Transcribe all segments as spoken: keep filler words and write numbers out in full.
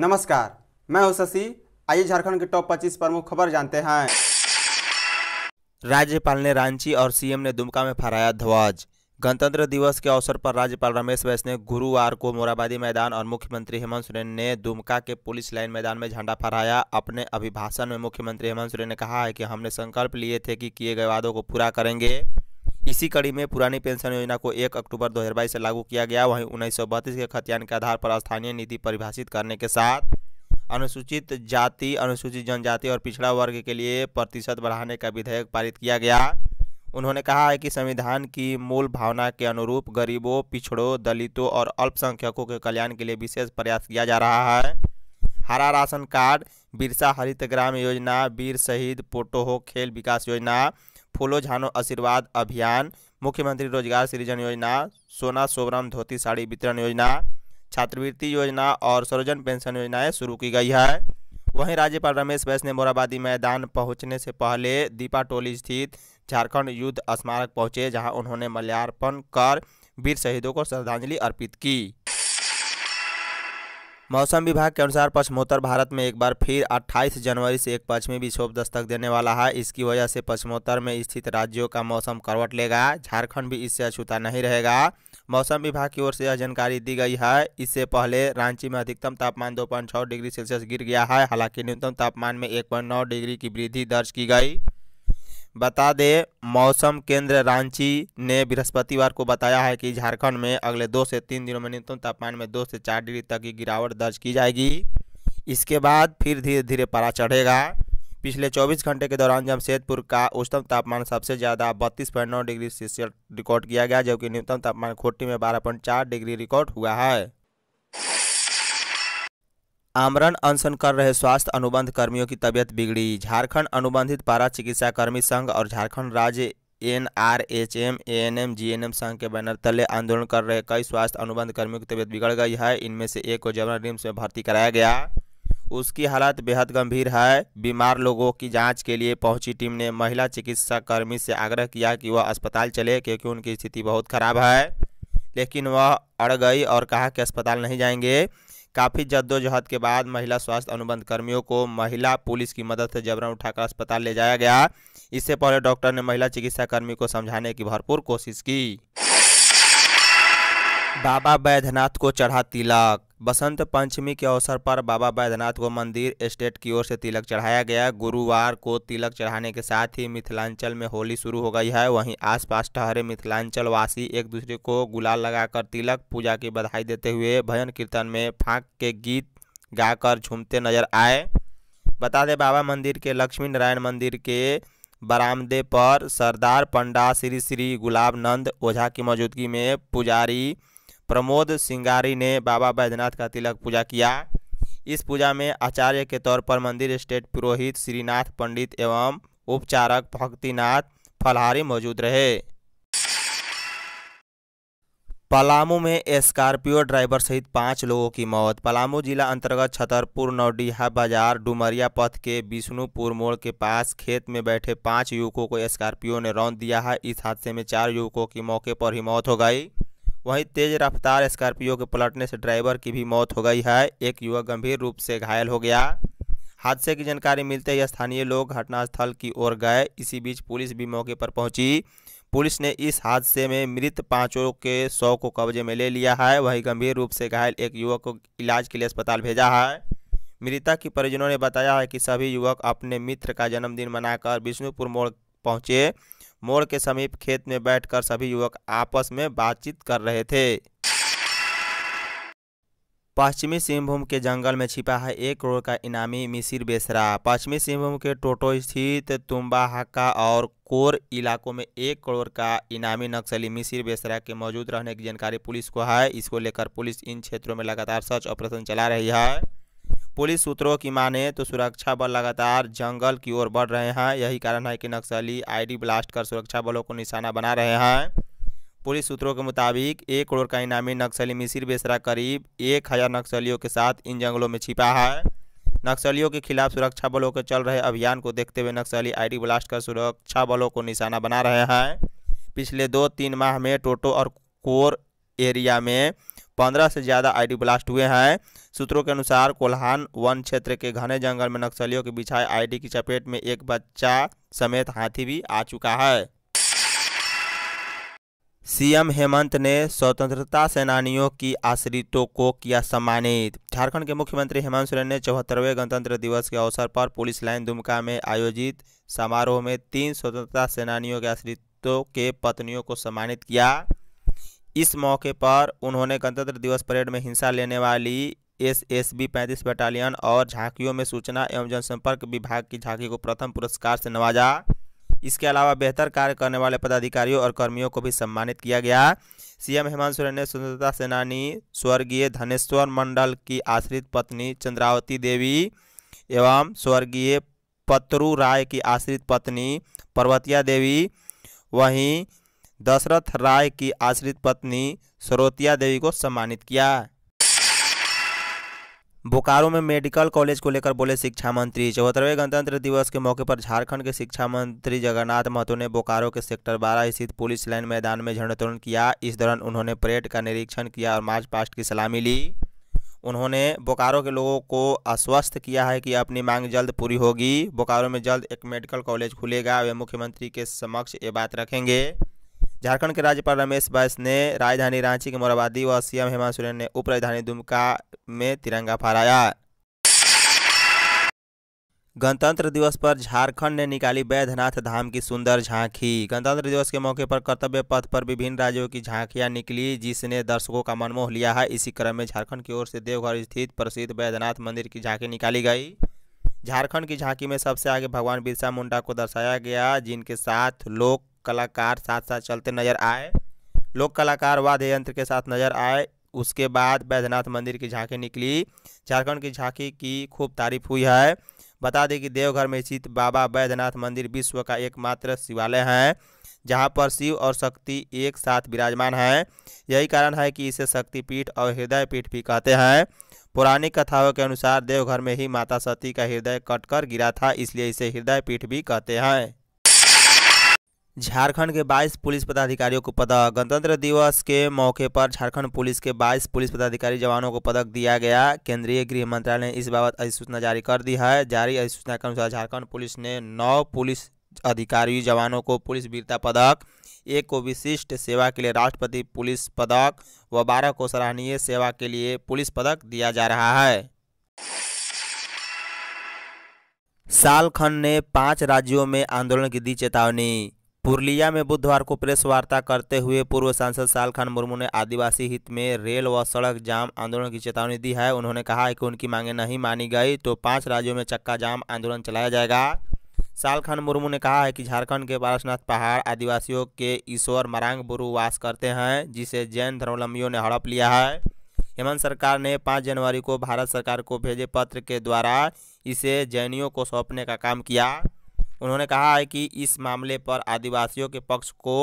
नमस्कार, मैं हूं शशि। आइए झारखंड के टॉप पच्चीस प्रमुख खबर जानते हैं। राज्यपाल ने रांची और सीएम ने दुमका में फहराया ध्वज। गणतंत्र दिवस के अवसर पर राज्यपाल रमेश बैस ने गुरुवार को मोरहाबादी मैदान और मुख्यमंत्री हेमंत सोरेन ने दुमका के पुलिस लाइन मैदान में झंडा फहराया। अपने अभिभाषण में मुख्यमंत्री हेमंत सोरेन ने कहा है कि हमने संकल्प लिए थे कि किए गए वादों को पूरा करेंगे। इसी कड़ी में पुरानी पेंशन योजना को एक अक्टूबर दो हज़ार बाईस से लागू किया गया। वहीं उन्नीस सौ बत्तीस के खतियान के आधार पर स्थानीय नीति परिभाषित करने के साथ अनुसूचित जाति, अनुसूचित जनजाति और पिछड़ा वर्ग के लिए प्रतिशत बढ़ाने का विधेयक पारित किया गया। उन्होंने कहा है कि संविधान की मूल भावना के अनुरूप गरीबों, पिछड़ों, दलितों और अल्पसंख्यकों के कल्याण के लिए विशेष प्रयास किया जा रहा है। हरा राशन कार्ड, बिरसा हरित ग्राम योजना, वीर शहीद पोटो हो खेल विकास योजना, फूलो झानो आशीर्वाद अभियान, मुख्यमंत्री रोजगार सृजन योजना, सोना सोबराम धोती साड़ी वितरण योजना, छात्रवृत्ति योजना और सरोजन पेंशन योजनाएं शुरू की गई है। वहीं राज्यपाल रमेश बैस ने मोरहाबादी मैदान पहुंचने से पहले दीपा टोली स्थित झारखंड युद्ध स्मारक पहुंचे, जहां उन्होंने माल्यार्पण कर वीर शहीदों को श्रद्धांजलि अर्पित की। मौसम विभाग के अनुसार पश्चिमोत्तर भारत में एक बार फिर अट्ठाईस जनवरी से एक पश्चिमी विक्षोभ दस्तक देने वाला है। इसकी वजह से पश्चिमोत्तर में स्थित राज्यों का मौसम करवट लेगा। झारखंड भी इससे अछूता नहीं रहेगा। मौसम विभाग की ओर से यह जानकारी दी गई है। इससे पहले रांची में अधिकतम तापमान दो पॉइंट छः डिग्री सेल्सियस गिर गया है। हालांकि न्यूनतम तापमान में एक पॉइंट नौ डिग्री की वृद्धि दर्ज की गई। बता दें, मौसम केंद्र रांची ने बृहस्पतिवार को बताया है कि झारखंड में अगले दो से तीन दिनों में न्यूनतम तापमान में दो से चार डिग्री तक की गिरावट दर्ज की जाएगी। इसके बाद फिर धीरे धीरे पारा चढ़ेगा। पिछले चौबीस घंटे के दौरान जमशेदपुर का उच्चतम तापमान सबसे ज़्यादा बत्तीस पॉइंट नौ डिग्री सेल्सियस रिकॉर्ड किया गया, जबकि न्यूनतम तापमान खोटी में बारह पॉइंट चार डिग्री रिकॉर्ड हुआ है। आमरण अनशन कर रहे स्वास्थ्य अनुबंध कर्मियों की तबीयत बिगड़ी। झारखंड अनुबंधित पारा चिकित्सा कर्मी संघ और झारखंड राज्य N R H M, A N M, G N M संघ के बैनर तले आंदोलन कर रहे कई स्वास्थ्य अनुबंध कर्मियों की तबीयत बिगड़ गई है। इनमें से एक को जबन रिम्स में भर्ती कराया गया। उसकी हालत बेहद गंभीर है। बीमार लोगों की जाँच के लिए पहुंची टीम ने महिला चिकित्सा कर्मी से आग्रह किया कि वह अस्पताल चले, क्योंकि उनकी स्थिति बहुत खराब है, लेकिन वह अड़ गई और कहा कि अस्पताल नहीं जाएंगे। काफ़ी जद्दोजहद के बाद महिला स्वास्थ्य अनुबंध कर्मियों को महिला पुलिस की मदद से जबरन उठाकर अस्पताल ले जाया गया। इससे पहले डॉक्टर ने महिला चिकित्सा कर्मी को समझाने की भरपूर कोशिश की। बाबा बैद्यनाथ को चढ़ा तिलक। बसंत पंचमी के अवसर पर बाबा बैद्यनाथ को मंदिर एस्टेट की ओर से तिलक चढ़ाया गया। गुरुवार को तिलक चढ़ाने के साथ ही मिथिलांचल में होली शुरू हो गई है। वहीं आसपास ठहरे मिथिलांचल वासी एक दूसरे को गुलाल लगाकर तिलक पूजा की बधाई देते हुए भजन कीर्तन में फांक के गीत गाकर झूमते नजर आए। बता दें, बाबा मंदिर के लक्ष्मी नारायण मंदिर के बरामदे पर सरदार पंडा श्री श्री गुलाबनंद ओझा की मौजूदगी में पुजारी प्रमोद सिंगारी ने बाबा बैद्यनाथ का तिलक पूजा किया। इस पूजा में आचार्य के तौर पर मंदिर स्टेट पुरोहित श्रीनाथ पंडित एवं उपचारक भक्तिनाथ फलहारी मौजूद रहे। पलामू में स्कॉर्पियो ड्राइवर सहित पाँच लोगों की मौत। पलामू जिला अंतर्गत छतरपुर नौडीहा बाजार डुमरिया पथ के विष्णुपुर मोड़ के पास खेत में बैठे पाँच युवकों को स्कॉर्पियो ने रौंद दिया है। इस हादसे में चार युवकों की मौके पर ही मौत हो गई। वहीं तेज रफ्तार स्कॉर्पियो के पलटने से ड्राइवर की भी मौत हो गई है। एक युवक गंभीर रूप से घायल हो गया। हादसे की जानकारी मिलते ही स्थानीय लोग घटनास्थल की ओर गए। इसी बीच पुलिस भी मौके पर पहुंची। पुलिस ने इस हादसे में मृत पांचों के शव को कब्जे में ले लिया है। वहीं गंभीर रूप से घायल एक युवक को इलाज के लिए अस्पताल भेजा है। मृतक के परिजनों ने बताया है कि सभी युवक अपने मित्र का जन्मदिन मनाकर विष्णुपुर मोड़ पहुंचे। मोड़ के समीप खेत में बैठकर सभी युवक आपस में बातचीत कर रहे थे। पश्चिमी सिंहभूम के जंगल में छिपा है एक करोड़ का इनामी मिसिर बेसरा। पश्चिमी सिंहभूम के टोटो स्थित तुम्बाहाका और कोर इलाकों में एक करोड़ का इनामी नक्सली मिसिर बेसरा के मौजूद रहने की जानकारी पुलिस को है। इसको लेकर पुलिस इन क्षेत्रों में लगातार सर्च ऑपरेशन चला रही है। पुलिस सूत्रों की माने तो सुरक्षा बल लगातार जंगल की ओर बढ़ रहे हैं। यही कारण है कि नक्सली आईडी ब्लास्ट कर सुरक्षा बलों को निशाना बना रहे हैं। पुलिस सूत्रों के मुताबिक एक करोड़ का इनामी नक्सली मिसिर बेसरा करीब एक हज़ार नक्सलियों के साथ इन जंगलों में छिपा है। नक्सलियों के खिलाफ सुरक्षा बलों के चल रहे अभियान को देखते हुए नक्सली आईडी ब्लास्ट कर सुरक्षा बलों को निशाना बना रहे हैं। पिछले दो तीन माह में टोटो और कोर एरिया में पंद्रह से ज़्यादा आईडी ब्लास्ट हुए हैं। सूत्रों के अनुसार कोल्हान वन क्षेत्र के घने जंगल में नक्सलियों के बिछाए आईडी की चपेट में एक बच्चा समेत हाथी भी आ चुका है। सीएम हेमंत ने स्वतंत्रता सेनानियों की आश्रितों को किया सम्मानित। झारखंड के मुख्यमंत्री हेमंत सोरेन ने चौहत्तरवें गणतंत्र दिवस के अवसर पर पुलिस लाइन दुमका में आयोजित समारोह में तीन स्वतंत्रता सेनानियों के आश्रितों के पत्नियों को सम्मानित किया। इस मौके पर उन्होंने गणतंत्र दिवस परेड में हिस्सा लेने वाली एस एस बी पैंतीस बटालियन और झांकियों में सूचना एवं जनसंपर्क विभाग की झांकी को प्रथम पुरस्कार से नवाजा। इसके अलावा बेहतर कार्य करने वाले पदाधिकारियों और कर्मियों को भी सम्मानित किया गया। सीएम हेमंत सोरेन ने स्वतंत्रता सेनानी स्वर्गीय धनेश्वर मंडल की आश्रित पत्नी चंद्रावती देवी एवं स्वर्गीय पतरू राय की आश्रित पत्नी पर्वतिया देवी, वहीं दशरथ राय की आश्रित पत्नी सरोतिया देवी को सम्मानित किया। बोकारो में मेडिकल कॉलेज को लेकर बोले शिक्षा मंत्री। चौहत्तरवें गणतंत्र दिवस के मौके पर झारखंड के शिक्षा मंत्री जगन्नाथ महतो ने बोकारो के सेक्टर बारह स्थित पुलिस लाइन मैदान में झंडोत्तोलन किया। इस दौरान उन्होंने परेड का निरीक्षण किया और मार्च पास्ट की सलामी ली। उन्होंने बोकारो के लोगों को आश्वस्त किया है कि अपनी मांग जल्द पूरी होगी। बोकारो में जल्द एक मेडिकल कॉलेज खुलेगा। वे मुख्यमंत्री के समक्ष ये बात रखेंगे। झारखंड के राज्यपाल रमेश बैस ने राजधानी रांची के मोरहाबादी व सीएम हेमंत सोरेन ने उप राजधानी दुमका में तिरंगा फहराया। गणतंत्र दिवस पर झारखंड ने निकाली बैद्यनाथ धाम की सुंदर झांकी। गणतंत्र दिवस के मौके पर कर्तव्य पथ पर विभिन्न राज्यों की झांकियां निकली, जिसने दर्शकों का मनमोह लिया है। इसी क्रम में झारखंड की ओर से देवघर स्थित प्रसिद्ध बैद्यनाथ मंदिर की झांकी निकाली गई। झारखंड की झांकी में सबसे आगे भगवान बिरसा मुंडा को दर्शाया गया, जिनके साथ लोक कलाकार साथ साथ चलते नजर आए। लोक कलाकार वाद्य यंत्र के साथ नजर आए। उसके बाद बैद्यनाथ मंदिर की झांकी निकली। झारखंड की झांकी की खूब तारीफ हुई है। बता दें कि देवघर में स्थित बाबा बैद्यनाथ मंदिर विश्व का एकमात्र शिवालय है जहां पर शिव और शक्ति एक साथ विराजमान है। यही कारण है कि इसे शक्तिपीठ और हृदय पीठ भी कहते हैं। पुरानी कथाओं के अनुसार देवघर में ही माता सती का हृदय कटकर गिरा था, इसलिए इसे हृदय पीठ भी कहते हैं। झारखंड के बाईस पुलिस पदाधिकारियों को पदक। गणतंत्र दिवस के मौके पर झारखंड पुलिस के बाईस पुलिस पदाधिकारी जवानों को पदक दिया गया। केंद्रीय गृह मंत्रालय ने इस बाबत अधिसूचना जारी कर दी है। जारी अधिसूचना के अनुसार झारखंड पुलिस ने नौ पुलिस अधिकारी जवानों को पुलिस वीरता पदक, एक को विशिष्ट सेवा के लिए राष्ट्रपति पुलिस पदक व बारह को सराहनीय सेवा के लिए पुलिस पदक दिया जा रहा है। सालखान ने पाँच राज्यों में आंदोलन की दी चेतावनी। पुरलिया में बुधवार को प्रेस वार्ता करते हुए पूर्व सांसद सालखान मुर्मू ने आदिवासी हित में रेल व सड़क जाम आंदोलन की चेतावनी दी है। उन्होंने कहा है कि उनकी मांगें नहीं मानी गई तो पांच राज्यों में चक्का जाम आंदोलन चलाया जाएगा। सालखान मुर्मू ने कहा है कि झारखंड के पारसनाथ पहाड़ आदिवासियों के ईश्वर मरांग बुरु वास करते हैं, जिसे जैन धर्मावलंबियों ने हड़प लिया है। हेमंत सरकार ने पाँच जनवरी को भारत सरकार को भेजे पत्र के द्वारा इसे जैनियों को सौंपने का काम किया। उन्होंने कहा है कि इस मामले पर आदिवासियों के पक्ष को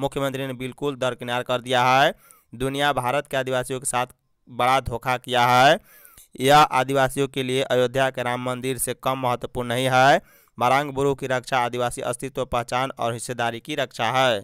मुख्यमंत्री ने बिल्कुल दरकिनार कर दिया है। दुनिया भारत के आदिवासियों के साथ बड़ा धोखा किया है। यह आदिवासियों के लिए अयोध्या के राम मंदिर से कम महत्वपूर्ण नहीं है। मरांग बुरु की रक्षा आदिवासी अस्तित्व, पहचान और हिस्सेदारी की रक्षा है।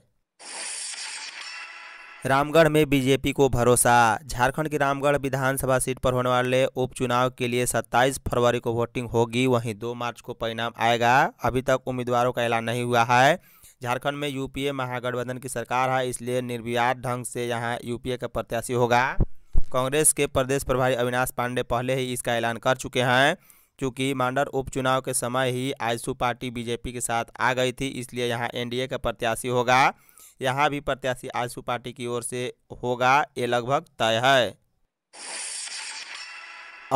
रामगढ़ में बीजेपी को भरोसा। झारखंड की रामगढ़ विधानसभा सीट पर होने वाले उपचुनाव के लिए सत्ताईस फरवरी को वोटिंग होगी, वहीं दो मार्च को परिणाम आएगा। अभी तक उम्मीदवारों का ऐलान नहीं हुआ है। झारखंड में यूपीए महागठबंधन की सरकार है, इसलिए निर्विवाद ढंग से यहां यूपीए का प्रत्याशी होगा। कांग्रेस के प्रदेश प्रभारी अविनाश पांडे पहले ही इसका ऐलान कर चुके हैं। चूँकि मांडर उपचुनाव के समय ही आजसू पार्टी बीजेपी के साथ आ गई थी, इसलिए यहाँ एनडीए का प्रत्याशी होगा। यहाँ भी प्रत्याशी आजसू पार्टी की ओर से होगा, ये लगभग तय है।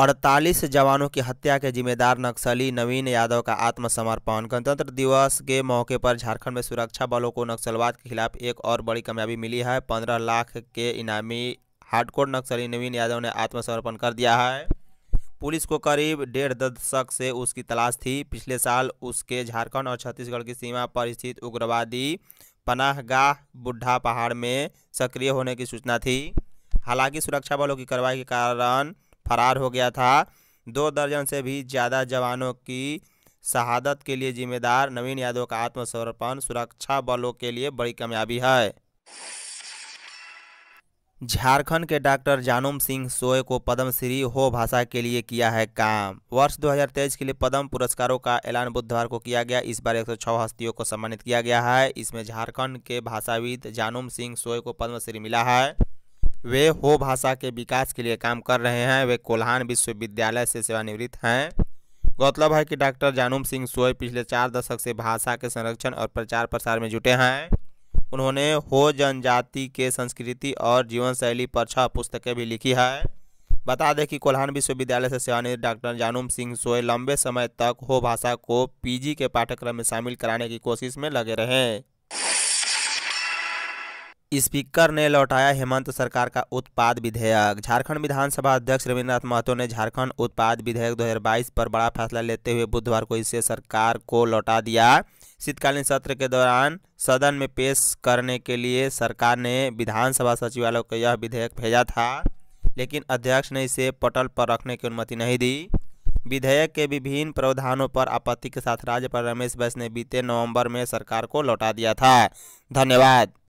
अड़तालीस जवानों की हत्या के जिम्मेदार नक्सली नवीन यादव का आत्मसमर्पण। गणतंत्र दिवस के मौके पर झारखंड में सुरक्षा बलों को नक्सलवाद के खिलाफ एक और बड़ी कामयाबी मिली है। पंद्रह लाख के इनामी हार्डकोर नक्सली नवीन यादव ने आत्मसमर्पण कर दिया है। पुलिस को करीब डेढ़ दशक से उसकी तलाश थी। पिछले साल उसके झारखंड और छत्तीसगढ़ की सीमा पर स्थित उग्रवादी पनाहगाह बुढ़ा पहाड़ में सक्रिय होने की सूचना थी। हालांकि सुरक्षा बलों की कार्रवाई के कारण फरार हो गया था। दो दर्जन से भी ज़्यादा जवानों की शहादत के लिए जिम्मेदार नवीन यादव का आत्मसमर्पण सुरक्षा बलों के लिए बड़ी कामयाबी है। झारखंड के डॉक्टर जानूम सिंह सोए को पद्मश्री हो भाषा के लिए किया है काम। वर्ष दो हज़ार तेईस के लिए पद्म पुरस्कारों का ऐलान बुधवार को किया गया। इस बार एक सौ छह हस्तियों को सम्मानित किया गया है। इसमें झारखंड के भाषाविद जानूम सिंह सोए को पद्मश्री मिला है। वे हो भाषा के विकास के लिए काम कर रहे हैं। वे कोल्हान विश्वविद्यालय से सेवानिवृत्त हैं। गौरतलब है कि डॉक्टर जानूम सिंह सोए पिछले चार दशक से भाषा के संरक्षण और प्रचार प्रसार में जुटे हैं। उन्होंने हो जनजाति के संस्कृति और जीवन शैली पर छह पुस्तकें भी लिखी है। बता दें कि कोल्हान विश्वविद्यालय से सेवानिवृत्त डॉक्टर जानूम सिंह सोए लंबे समय तक हो भाषा को पीजी के पाठ्यक्रम में शामिल कराने की कोशिश में लगे रहे। स्पीकर ने लौटाया हेमंत सरकार का उत्पाद विधेयक। झारखंड विधानसभा अध्यक्ष रविन्द्रनाथ महतो ने झारखंड उत्पाद विधेयक दो हज़ार बाईस पर बड़ा फैसला लेते हुए बुधवार को इसे सरकार को लौटा दिया। शीतकालीन सत्र के दौरान सदन में पेश करने के लिए सरकार ने विधानसभा सचिवालय को यह विधेयक भेजा था, लेकिन अध्यक्ष ने इसे पटल पर रखने की अनुमति नहीं दी। विधेयक के विभिन्न प्रावधानों पर आपत्ति के साथ राज्यपाल रमेश बैस ने बीते नवंबर में सरकार को लौटा दिया था। धन्यवाद।